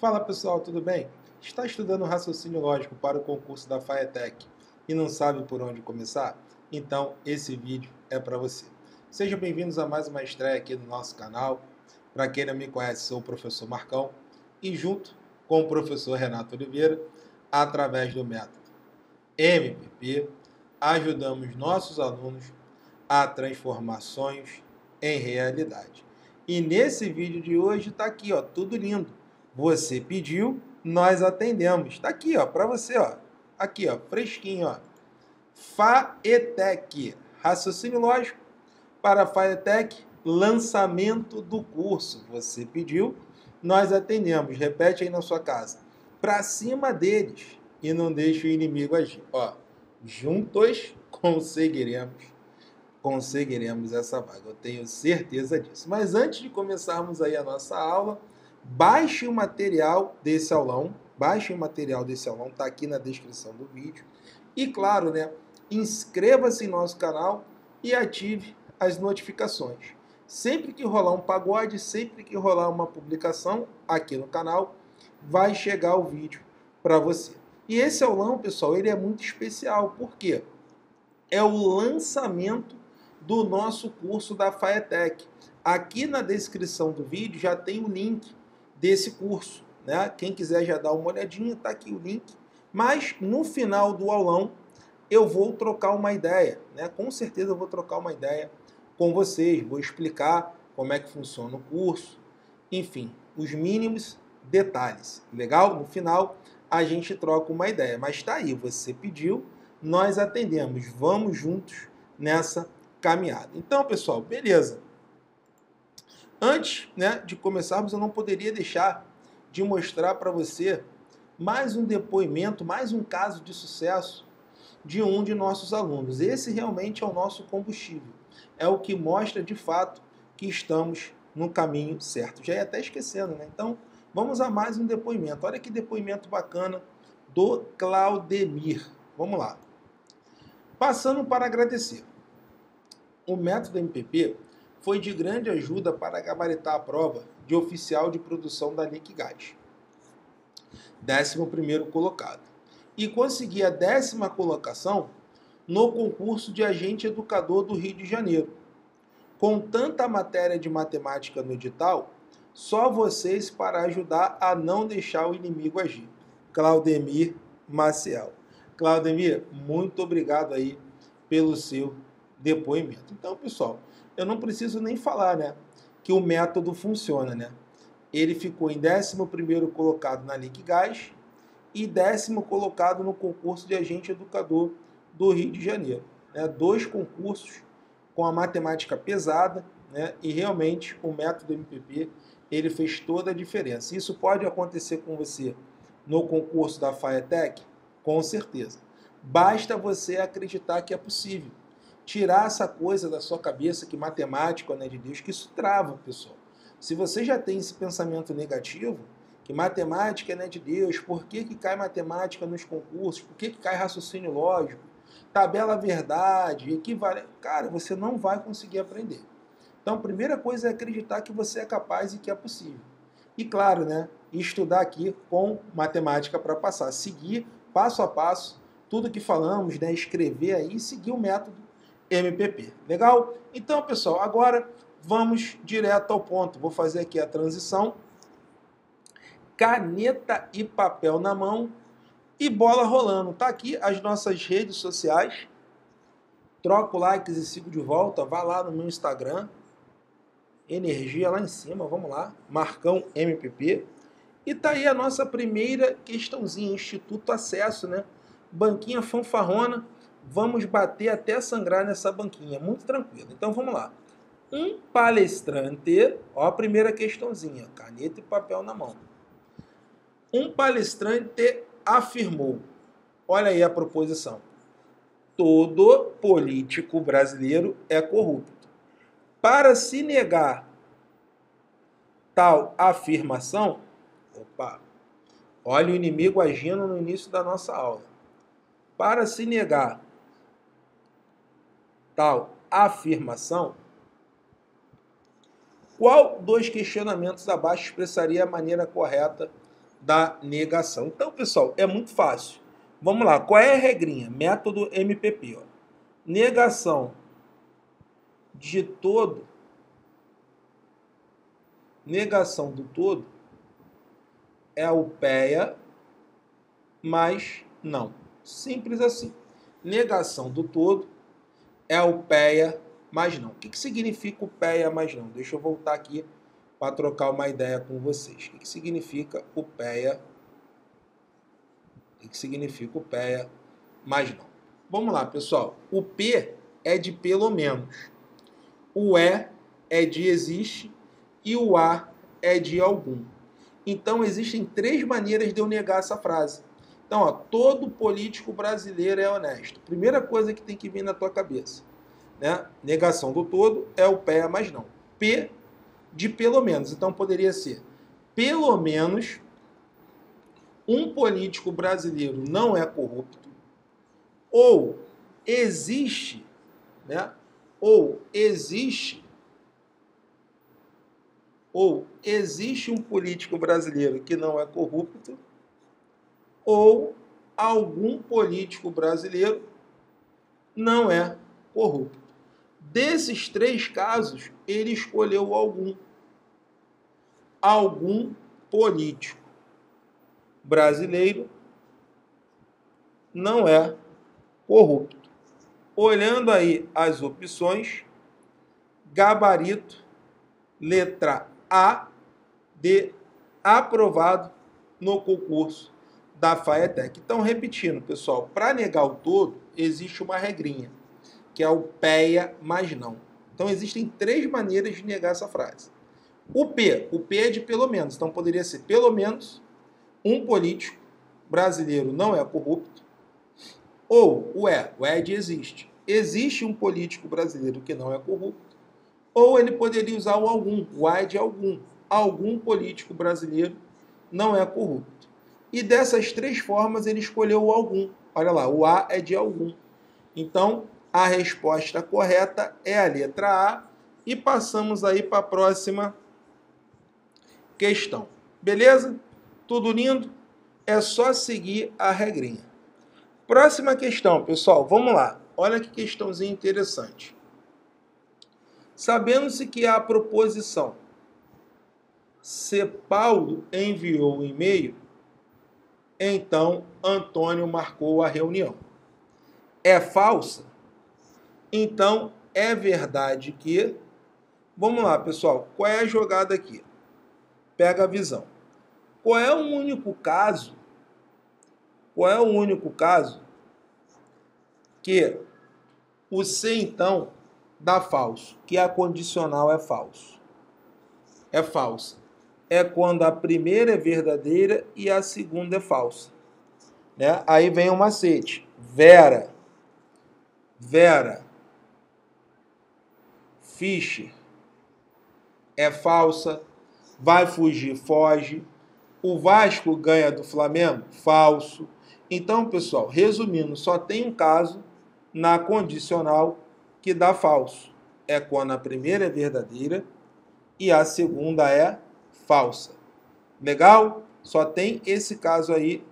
Fala pessoal, tudo bem? Está estudando raciocínio lógico para o concurso da FAETEC e não sabe por onde começar? Então esse vídeo é para você. Sejam bem-vindos a mais uma estreia aqui no nosso canal. Para quem não me conhece, sou o professor Marcão e junto com o professor Renato Oliveira, através do método MPP, ajudamos nossos alunos a transformar sonhos em realidade. E nesse vídeo de hoje está aqui, ó, tudo lindo. Você pediu, nós atendemos. Está aqui, ó, para você, ó. Aqui, ó, fresquinho, ó. FAETEC, raciocínio lógico para FAETEC, lançamento do curso. Você pediu, nós atendemos. Repete aí na sua casa. Para cima deles e não deixe o inimigo agir. Ó, juntos conseguiremos essa vaga. Eu tenho certeza disso. Mas antes de começarmos aí a nossa aula, baixe o material desse aulão, está aqui na descrição do vídeo. E claro, né, inscreva-se em nosso canal e ative as notificações. Sempre que rolar um pagode, sempre que rolar uma publicação aqui no canal, vai chegar o vídeo para você. E esse aulão, pessoal, ele é muito especial, porque é o lançamento do nosso curso da FAETEC. Aqui na descrição do vídeo já tem o link desse curso, né? Quem quiser já dar uma olhadinha, tá aqui o link. Mas no final do aulão eu vou trocar uma ideia, né? Com certeza eu vou trocar uma ideia com vocês, vou explicar como é que funciona o curso, enfim, os mínimos detalhes. Legal? No final a gente troca uma ideia, mas tá aí, você pediu, nós atendemos, vamos juntos nessa caminhada. Então, pessoal, beleza. Antes, né, de começarmos, eu não poderia deixar de mostrar para você mais um depoimento, mais um caso de sucesso de um de nossos alunos. Esse realmente é o nosso combustível. É o que mostra, de fato, que estamos no caminho certo. Já ia até esquecendo, né? Então, vamos a mais um depoimento. Olha que depoimento bacana do Claudemir. Vamos lá. Passando para agradecer. O método MPP foi de grande ajuda para gabaritar a prova de oficial de produção da Liquigás, 11º colocado, e consegui a 10ª colocação no concurso de agente educador do Rio de Janeiro. Com tanta matéria de matemática no edital, só vocês para ajudar a não deixar o inimigo agir. Claudemir Maciel. Claudemir, muito obrigado aí pelo seu depoimento. Então, pessoal, eu não preciso nem falar, né, que o método funciona, né? Ele ficou em 11º colocado na Liquigás e 10º colocado no concurso de agente educador do Rio de Janeiro. Né? 2 concursos com a matemática pesada, né? E realmente o método MPP ele fez toda a diferença. Isso pode acontecer com você no concurso da FAETEC? Com certeza. Basta você acreditar que é possível. Tirar essa coisa da sua cabeça que matemática não é de Deus, que isso trava, pessoal. Se você já tem esse pensamento negativo, que matemática não é de Deus, por que que cai matemática nos concursos, por que que cai raciocínio lógico, tabela verdade, equivalente... Cara, você não vai conseguir aprender. Então, a primeira coisa é acreditar que você é capaz e que é possível. E claro, né, estudar aqui com matemática para passar. Seguir passo a passo tudo que falamos, né, escrever aí, seguir o método MPP. Legal? Então, pessoal, agora vamos direto ao ponto. Vou fazer aqui a transição. Caneta e papel na mão e bola rolando. Tá aqui as nossas redes sociais. Troco likes e sigo de volta. Vá lá no meu Instagram. Energia lá em cima. Vamos lá. Marcão MPP. E tá aí a nossa primeira questãozinha. Instituto Acesso, né? Banquinha fanfarrona. Vamos bater até sangrar nessa banquinha, muito tranquilo. Então vamos lá. Um palestrante, ó a primeira questãozinha, caneta e papel na mão. Um palestrante afirmou, olha aí a proposição, todo político brasileiro é corrupto. Para se negar tal afirmação, opa, olha o inimigo agindo no início da nossa aula. Para se negar tal afirmação, qual dos questionamentos abaixo expressaria a maneira correta da negação. Então, pessoal, é muito fácil. Vamos lá, qual é a regrinha? Método MPP. Ó. Negação de todo, negação do todo é o PEA mais não. Simples assim. Negação do todo é o PEA mais não. O que significa o PEA mais não? Deixa eu voltar aqui para trocar uma ideia com vocês. O que significa o PEA? O que significa o PEA mais não? Vamos lá, pessoal. O P é de pelo menos. O E é de existe. E o A é de algum. Então, existem três maneiras de eu negar essa frase. Então, ó, todo político brasileiro é honesto. Primeira coisa que tem que vir na tua cabeça, né? Negação do todo é o PEA mais não. P de pelo menos. Então, poderia ser pelo menos um político brasileiro não é corrupto, ou existe, né? Ou existe um político brasileiro que não é corrupto, ou algum político brasileiro não é corrupto. Desses três casos, ele escolheu algum. Algum político brasileiro não é corrupto. Olhando aí as opções, gabarito, letra A de aprovado no concurso da FAETEC. Então, repetindo, pessoal, para negar o todo, existe uma regrinha, que é o PEA mais não. Então, existem três maneiras de negar essa frase. O P é de pelo menos, então poderia ser pelo menos um político brasileiro não é corrupto, ou o E é de existe. Existe um político brasileiro que não é corrupto, ou ele poderia usar o algum, o A é de algum. Algum político brasileiro não é corrupto. E dessas três formas ele escolheu o algum. Olha lá, o A é de algum. Então, a resposta correta é a letra A. E passamos aí para a próxima questão. Beleza? Tudo lindo? É só seguir a regrinha. Próxima questão, pessoal. Vamos lá. Olha que questãozinha interessante. Sabendo-se que a proposição se Paulo enviou o e-mail, então Antônio marcou a reunião, é falsa? Então é verdade que... Vamos lá, pessoal. Qual é a jogada aqui? Pega a visão. Qual é o único caso? Qual é o único caso que o se então dá falso? Que a condicional é falso. É falsa. É quando a primeira é verdadeira e a segunda é falsa, né? Aí vem o macete. Vera Fischer é falsa. Vai fugir, foge. O Vasco ganha do Flamengo? Falso. Então, pessoal, resumindo, só tem um caso na condicional que dá falso. É quando a primeira é verdadeira e a segunda é falsa. Legal? Só tem esse caso aí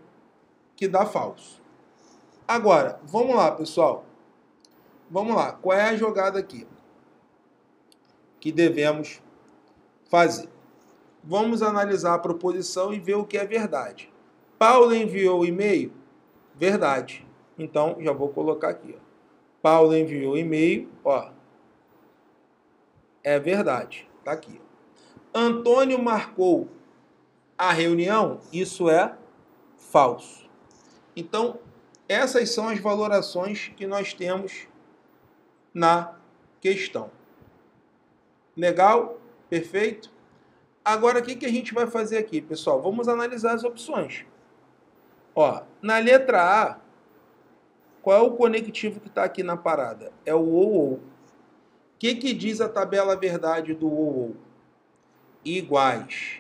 que dá falso. Agora, vamos lá, pessoal. Vamos lá. Qual é a jogada aqui que devemos fazer? Vamos analisar a proposição e ver o que é verdade. Paulo enviou o e-mail? Verdade. Então, já vou colocar aqui. Ó. Paulo enviou o e-mail. Ó. É verdade. Tá aqui. Antônio marcou a reunião? Isso é falso. Então, essas são as valorações que nós temos na questão. Legal? Perfeito? Agora, o que a gente vai fazer aqui, pessoal? Vamos analisar as opções. Ó, na letra A, qual é o conectivo que está aqui na parada? É o ou. O que diz a tabela verdade do ou? Iguais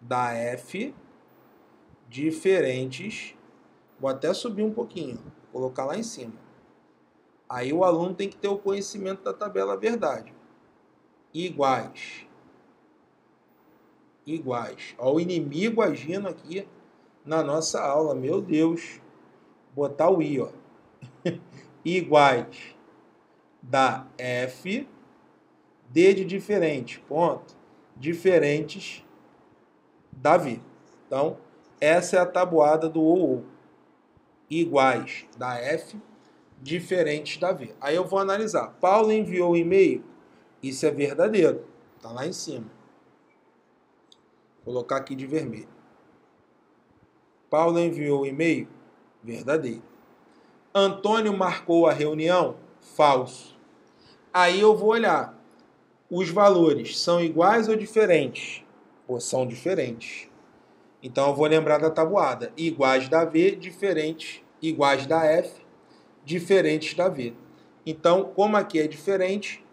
da F, diferentes. Vou até subir um pouquinho, colocar lá em cima. Aí o aluno tem que ter o conhecimento da tabela verdade. Iguais iguais. Ó, o inimigo agindo aqui na nossa aula. Meu Deus. Botar o I, ó. Iguais da F, D de diferente, ponto. Diferentes da V. Então, essa é a tabuada do OU. Iguais da F, diferentes da V. Aí eu vou analisar. Paulo enviou um e-mail. Isso é verdadeiro. Está lá em cima. Vou colocar aqui de vermelho. Paulo enviou um e-mail. Verdadeiro. Antônio marcou a reunião? Falso. Aí eu vou olhar. Os valores são iguais ou diferentes? Pô, são diferentes. Então eu vou lembrar da tabuada. Iguais da V, diferentes. Iguais da F, diferentes da V. Então, como aqui é diferente,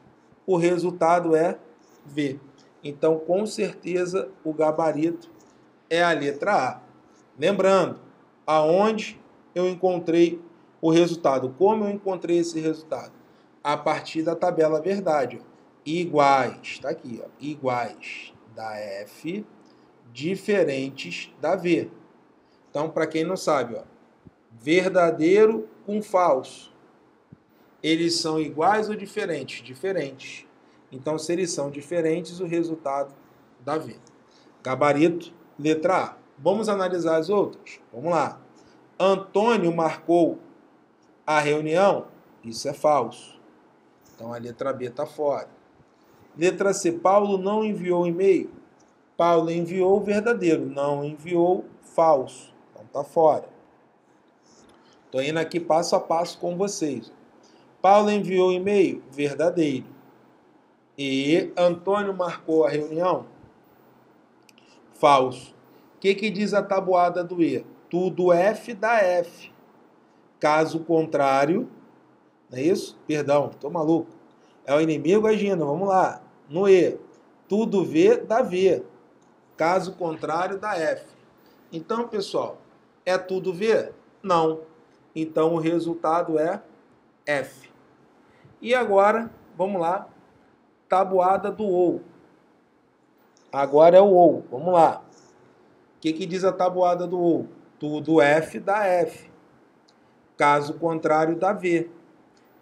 o resultado é V. Então, com certeza, o gabarito é a letra A. Lembrando, aonde eu encontrei o resultado? Como eu encontrei esse resultado? A partir da tabela verdade. Ó. Iguais, está aqui, ó. Iguais da F, diferentes da V. Então, para quem não sabe, ó, verdadeiro com falso. Eles são iguais ou diferentes? Diferentes. Então, se eles são diferentes, o resultado dá V. Gabarito, letra A. Vamos analisar as outras? Vamos lá. Antônio marcou a reunião? Isso é falso. Então, a letra B está fora. Letra C. Paulo não enviou e-mail? Paulo enviou, verdadeiro. Não enviou, falso. Então, está fora. Estou indo aqui passo a passo com vocês. Paulo enviou e-mail? Verdadeiro. E Antônio marcou a reunião? Falso. O que que diz a tabuada do E? Tudo F da F. Caso contrário, não é isso? Perdão, estou maluco. É o inimigo agindo, vamos lá. No E, tudo V da V. Caso contrário da F. Então, pessoal, é tudo V? Não. Então, o resultado é F. E agora, vamos lá, tabuada do OU. Agora é o OU, vamos lá. O que que diz a tabuada do OU? Tudo F da F, caso contrário da V.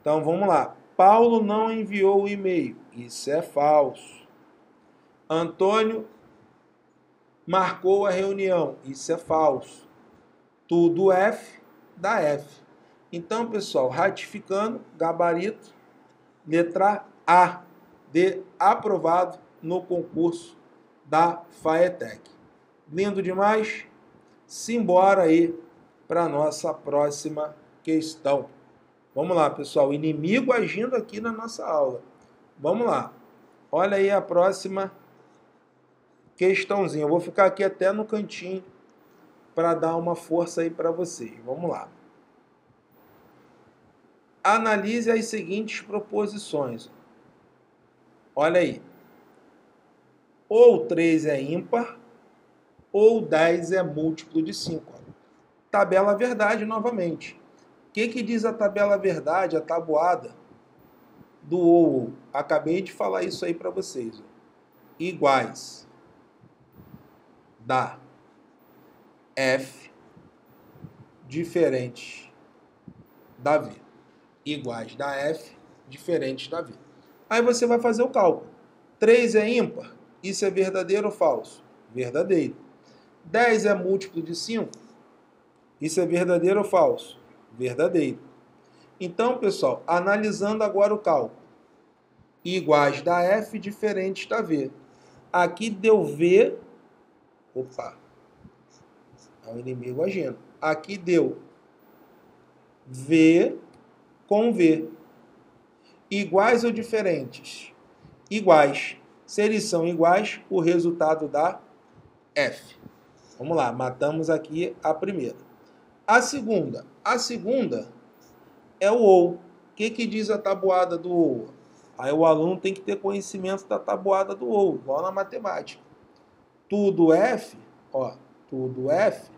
Então, vamos lá. Paulo não enviou o e-mail. Isso é falso. Antônio marcou a reunião. Isso é falso. Tudo F da F. Então, pessoal, ratificando, gabarito, letra A, de aprovado no concurso da FAETEC. Lindo demais? Simbora aí para a nossa próxima questão. Vamos lá, pessoal. Inimigo agindo aqui na nossa aula. Vamos lá. Olha aí a próxima questãozinha. Eu vou ficar aqui até no cantinho para dar uma força aí para vocês. Vamos lá. Analise as seguintes proposições. Olha aí. Ou 3 é ímpar, ou 10 é múltiplo de 5. Tabela verdade novamente. O que que diz a tabela verdade, a tabuada do OU? Acabei de falar isso aí para vocês. Iguais da F, diferentes da V. Iguais da F, diferentes da V. Aí você vai fazer o cálculo. 3 é ímpar? Isso é verdadeiro ou falso? Verdadeiro. 10 é múltiplo de 5? Isso é verdadeiro ou falso? Verdadeiro. Então, pessoal, analisando agora o cálculo. Iguais da F, diferentes da V. Aqui deu V. Opa. É o inimigo agindo. Aqui deu V com V. Iguais ou diferentes? Iguais. Se eles são iguais, o resultado dá F. Vamos lá, matamos aqui a primeira. A segunda. A segunda é o OU. O que que diz a tabuada do OU? Aí o aluno tem que ter conhecimento da tabuada do OU, igual na matemática. Tudo F, ó, tudo F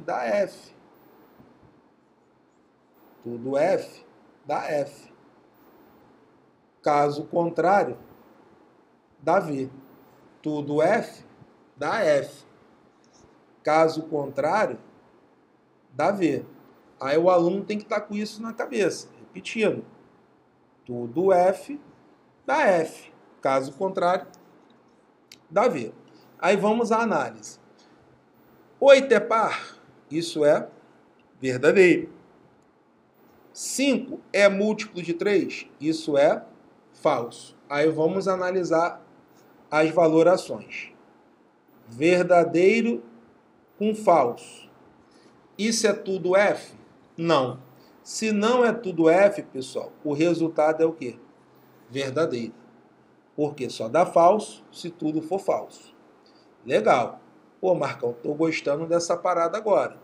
da F. Tudo F da F. Caso contrário Davi. Tudo F, dá F. Caso contrário, dá V. Aí o aluno tem que estar com isso na cabeça. Repetindo. Tudo F, dá F. Caso contrário, dá V. Aí vamos à análise. 8 é par? Isso é verdadeiro. 5 é múltiplo de 3? Isso é falso. Aí vamos analisar as valorações. Verdadeiro com falso. Isso é tudo F? Não. Se não é tudo F, pessoal, o resultado é o quê? Verdadeiro. Porque só dá falso se tudo for falso. Legal. Pô, Marcão, estou gostando dessa parada agora.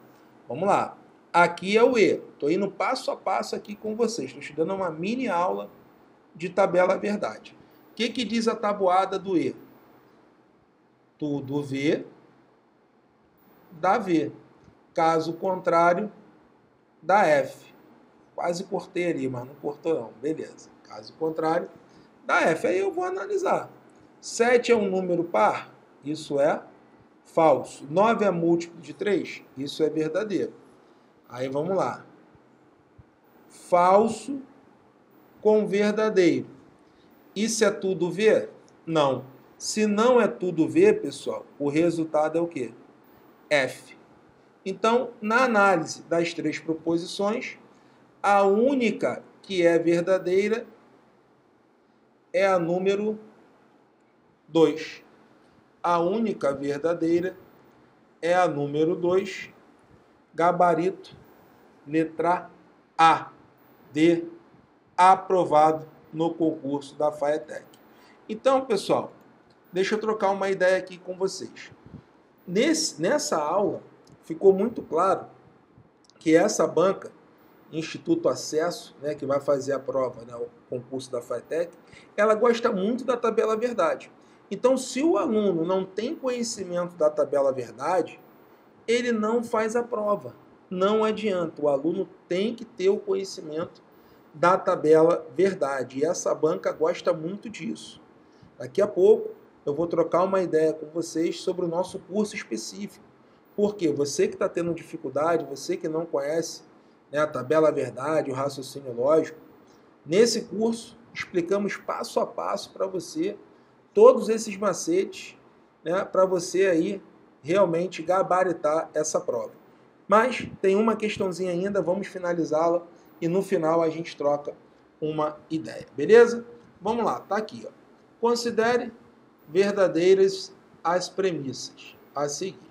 Vamos lá. Aqui é o E. Estou indo passo a passo aqui com vocês. Estou te dando uma mini aula de tabela verdade. O que que diz a tabuada do E? Tudo V dá V. Caso contrário, dá F. Quase cortei ali, mas não cortou não. Beleza. Caso contrário, dá F. Aí eu vou analisar. 7 é um número par? Isso é falso. 9 é múltiplo de 3? Isso é verdadeiro. Aí vamos lá. Falso com verdadeiro. Isso é tudo V? Não. Se não é tudo V, pessoal, o resultado é o quê? F. Então, na análise das três proposições, a única que é verdadeira é a número 2. A única verdadeira é a número 2, gabarito, letra A, D, aprovado no concurso da FAETEC. Então, pessoal, deixa eu trocar uma ideia aqui com vocês. Nessa aula, ficou muito claro que essa banca, Instituto Acesso, né, que vai fazer a prova, né, o concurso da FAETEC, ela gosta muito da tabela verdade. Então, se o aluno não tem conhecimento da tabela verdade, ele não faz a prova. Não adianta, o aluno tem que ter o conhecimento da tabela verdade. E essa banca gosta muito disso. Daqui a pouco eu vou trocar uma ideia com vocês sobre o nosso curso específico. Porque você que está tendo dificuldade, você que não conhece, né, a tabela verdade, o raciocínio lógico, nesse curso explicamos passo a passo para você todos esses macetes, né, para você aí realmente gabaritar essa prova. Mas tem uma questãozinha ainda, vamos finalizá-la e no final a gente troca uma ideia, beleza? Vamos lá, tá aqui, ó. Considere verdadeiras as premissas a seguir.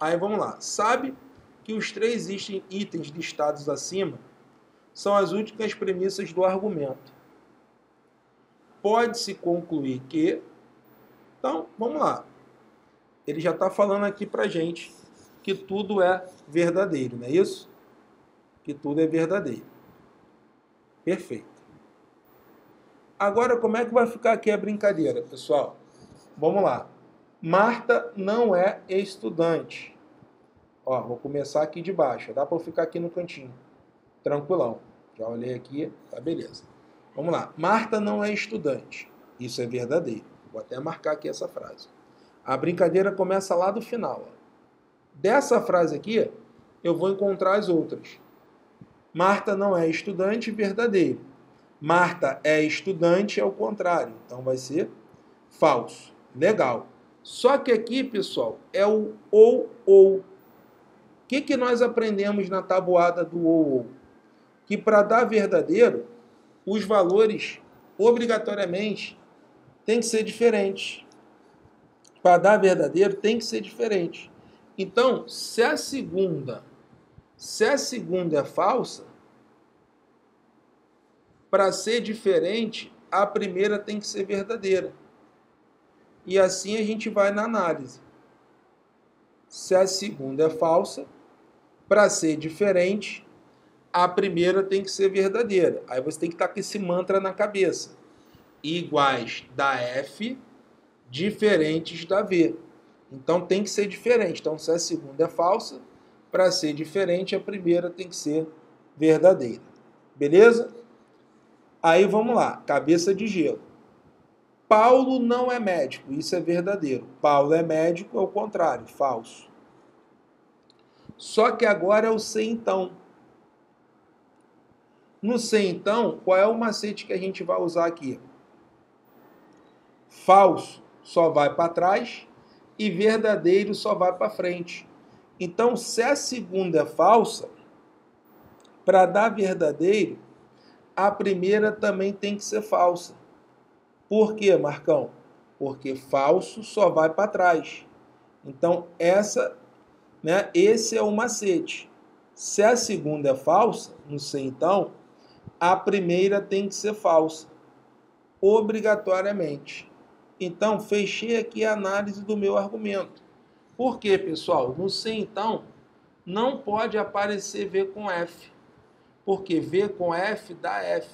Aí vamos lá. Sabe que os três itens listados acima são as últimas premissas do argumento. Pode-se concluir que... Então, vamos lá. Ele já está falando aqui pra gente que tudo é verdadeiro, não é isso? Que tudo é verdadeiro. Perfeito. Agora, como é que vai ficar aqui a brincadeira, pessoal? Vamos lá. Marta não é estudante. Ó, vou começar aqui de baixo. Dá para eu ficar aqui no cantinho. Tranquilão. Já olhei aqui. Tá, beleza. Vamos lá. Marta não é estudante. Isso é verdadeiro. Vou até marcar aqui essa frase. A brincadeira começa lá do final. Ó. Dessa frase aqui, eu vou encontrar as outras. Marta não é estudante, verdadeiro. Marta é estudante, é o contrário. Então vai ser falso. Legal. Só que aqui, pessoal, é o ou. O que nós aprendemos na tabuada do ou? Que para dar verdadeiro, os valores, obrigatoriamente, tem que ser diferentes. Para dar verdadeiro, tem que ser diferente. Então, se a segunda é falsa, para ser diferente, a primeira tem que ser verdadeira. E assim a gente vai na análise. Se a segunda é falsa, para ser diferente, a primeira tem que ser verdadeira. Aí você tem que estar com esse mantra na cabeça. Iguais da F, diferentes da V. Então tem que ser diferente. Então se a segunda é falsa, para ser diferente, a primeira tem que ser verdadeira. Beleza? Aí vamos lá. Cabeça de gelo. Paulo não é médico. Isso é verdadeiro. Paulo é médico, é o contrário. Falso. Só que agora é o se então. No se então, qual é o macete que a gente vai usar aqui? Falso só vai para trás e verdadeiro só vai para frente. Então, se a segunda é falsa, para dar verdadeiro, a primeira também tem que ser falsa. Por quê, Marcão? Porque falso só vai para trás. Então, essa, né, esse é o macete. Se a segunda é falsa, não sei então, a primeira tem que ser falsa, obrigatoriamente. Então, fechei aqui a análise do meu argumento. Por quê, pessoal? No se então, não pode aparecer V com F, porque V com F dá F.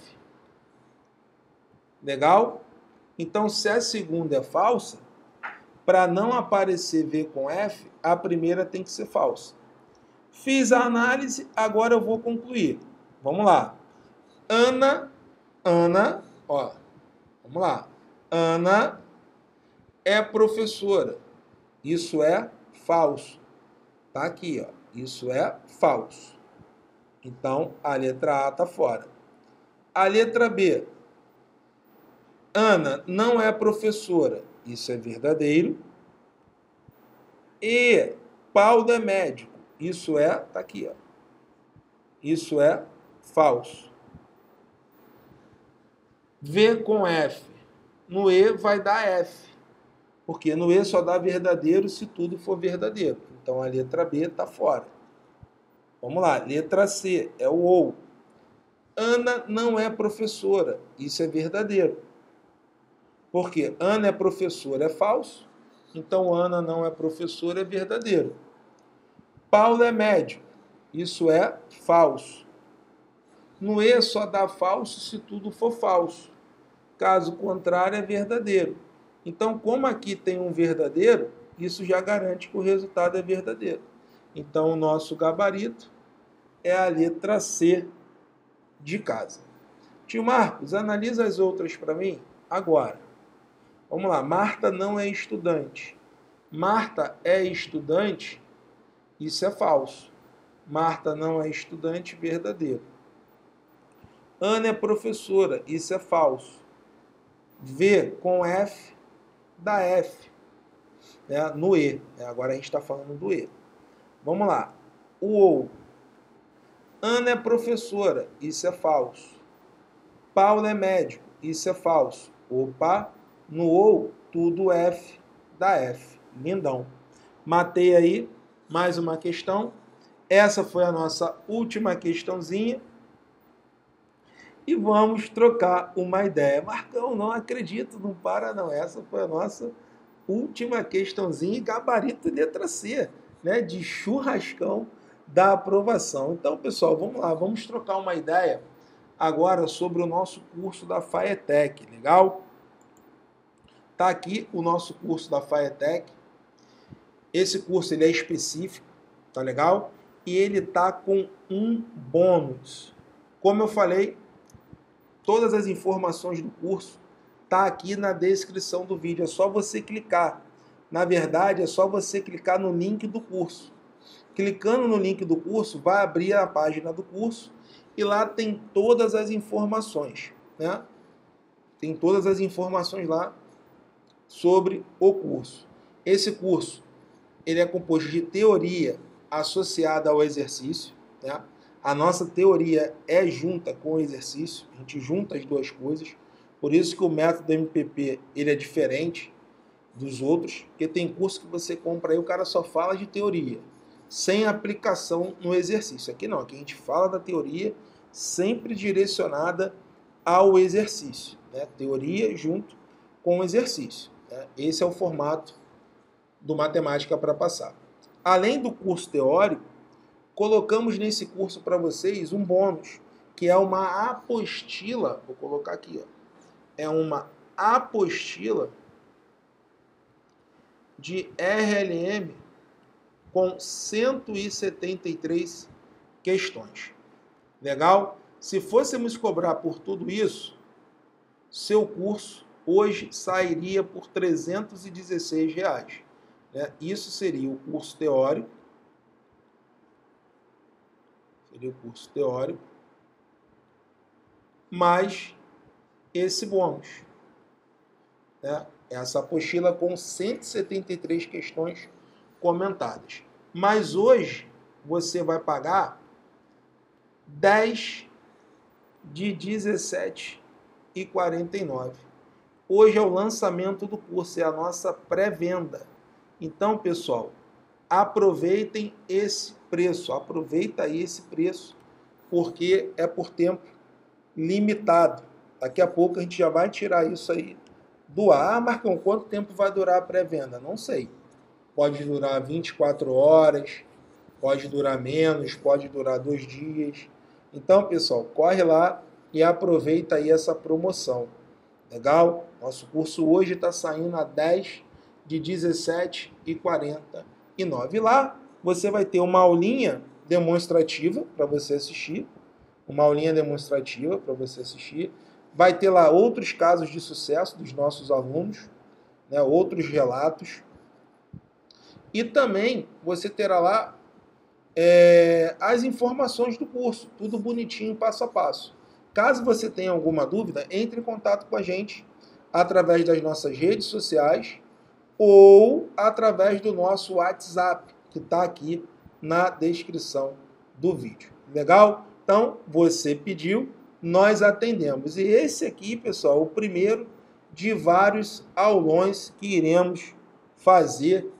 Legal? Então, se a segunda é falsa, para não aparecer V com F, a primeira tem que ser falsa. Fiz a análise, agora eu vou concluir. Vamos lá. Ana, ó, vamos lá. Ana é professora. Isso é falso. Tá aqui, ó. Isso é falso. Então, a letra A tá fora. A letra B. Ana não é professora. Isso é verdadeiro. E Paulo é médico. Isso é, tá aqui, ó. Isso é falso. V com F. No E vai dar F. Porque no E só dá verdadeiro se tudo for verdadeiro. Então, a letra B tá fora. Vamos lá. Letra C é o OU. Ana não é professora. Isso é verdadeiro. Porque Ana é professora é falso. Então, Ana não é professora é verdadeiro. Paulo é médico. Isso é falso. No E só dá falso se tudo for falso. Caso contrário, é verdadeiro. Então, como aqui tem um verdadeiro, isso já garante que o resultado é verdadeiro. Então, o nosso gabarito é a letra C de casa. Tio Marcos, analisa as outras para mim agora. Vamos lá. Marta não é estudante. Marta é estudante... Isso é falso. Marta não é estudante, verdadeiro. Ana é professora, isso é falso. V com F dá F, né? No E. Agora a gente está falando do E. Vamos lá. O OU. Ana é professora, isso é falso. Paulo é médico, isso é falso. Opa, no OU tudo F dá F. Lindão. Matei aí. Mais uma questão. Essa foi a nossa última questãozinha. E vamos trocar uma ideia. Marcão, não acredito, não para não. Essa foi a nossa última questãozinha. Gabarito letra C, né? De churrascão da aprovação. Então, pessoal, vamos lá. Vamos trocar uma ideia agora sobre o nosso curso da FAETEC. Legal? Tá aqui o nosso curso da FAETEC. Esse curso ele é específico, tá legal? E ele tá com um bônus. Como eu falei, todas as informações do curso tá aqui na descrição do vídeo. É só você clicar. Na verdade, é só você clicar no link do curso. Clicando no link do curso, vai abrir a página do curso e lá tem todas as informações, né? Tem todas as informações lá sobre o curso. Esse curso ele é composto de teoria associada ao exercício, né? A nossa teoria é junta com o exercício, a gente junta as duas coisas. Por isso que o método MPP ele é diferente dos outros, porque tem curso que você compra aí, o cara só fala de teoria, sem aplicação no exercício. Aqui não, aqui a gente fala da teoria sempre direcionada ao exercício, né? Teoria junto com o exercício, né? Esse é o formato do Matemática para Passar. Além do curso teórico, colocamos nesse curso para vocês um bônus, que é uma apostila, vou colocar aqui, ó, é uma apostila de RLM com 173 questões. Legal? Se fôssemos cobrar por tudo isso, seu curso hoje sairia por R$ 316. Né? Isso seria o curso teórico. Seria o curso teórico. Mais esse bônus. Né? Essa apostila com 173 questões comentadas. Mas hoje você vai pagar 10 de R$ 17,49. Hoje é o lançamento do curso, é a nossa pré-venda. Então, pessoal, aproveitem esse preço, aproveita esse preço, porque é por tempo limitado. Daqui a pouco a gente já vai tirar isso aí do ar. Ah, Marcão, quanto tempo vai durar a pré-venda? Não sei. Pode durar 24 horas, pode durar menos, pode durar 2 dias. Então, pessoal, corre lá e aproveita aí essa promoção. Legal? Nosso curso hoje está saindo a 10 de R$ 17,49. Lá você vai ter uma aulinha demonstrativa para você assistir. Uma aulinha demonstrativa para você assistir. Vai ter lá outros casos de sucesso dos nossos alunos, né? Outros relatos. E também você terá lá as informações do curso, tudo bonitinho, passo a passo. Caso você tenha alguma dúvida, entre em contato com a gente através das nossas redes sociais ou através do nosso WhatsApp, que está aqui na descrição do vídeo. Legal? Então, você pediu, nós atendemos. E esse aqui, pessoal, é o primeiro de vários aulões que iremos fazer,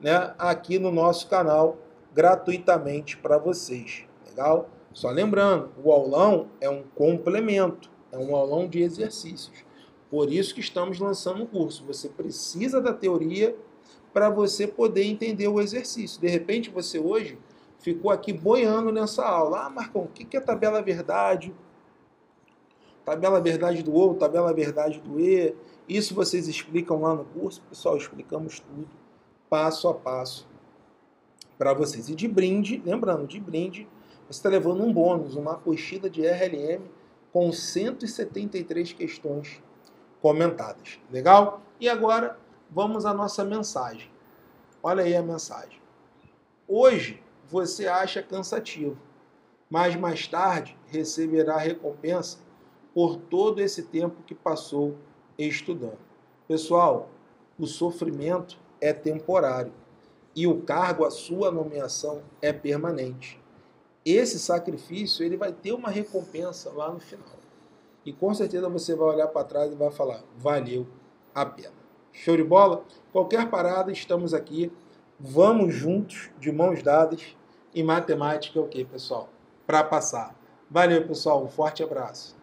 né, aqui no nosso canal, gratuitamente para vocês. Legal? Só lembrando, o aulão é um complemento, é um aulão de exercícios. Por isso que estamos lançando um curso. Você precisa da teoria para você poder entender o exercício. De repente, você hoje ficou aqui boiando nessa aula. Ah, Marcão, o que é tabela verdade? Tabela verdade do O, tabela verdade do E. Isso vocês explicam lá no curso. Pessoal, explicamos tudo, passo a passo, para vocês. E de brinde, lembrando, de brinde, você está levando um bônus, uma apostila de RLM com 173 questões comentadas. Legal? E agora, vamos à nossa mensagem. Olha aí a mensagem. Hoje, você acha cansativo, mas mais tarde receberá recompensa por todo esse tempo que passou estudando. Pessoal, o sofrimento é temporário. E o cargo, a sua nomeação, é permanente. Esse sacrifício, ele vai ter uma recompensa lá no final. E com certeza você vai olhar para trás e vai falar, valeu a pena. Show de bola? Qualquer parada, estamos aqui. Vamos juntos, de mãos dadas. E matemática é o quê, pessoal? Para passar. Valeu, pessoal. Um forte abraço.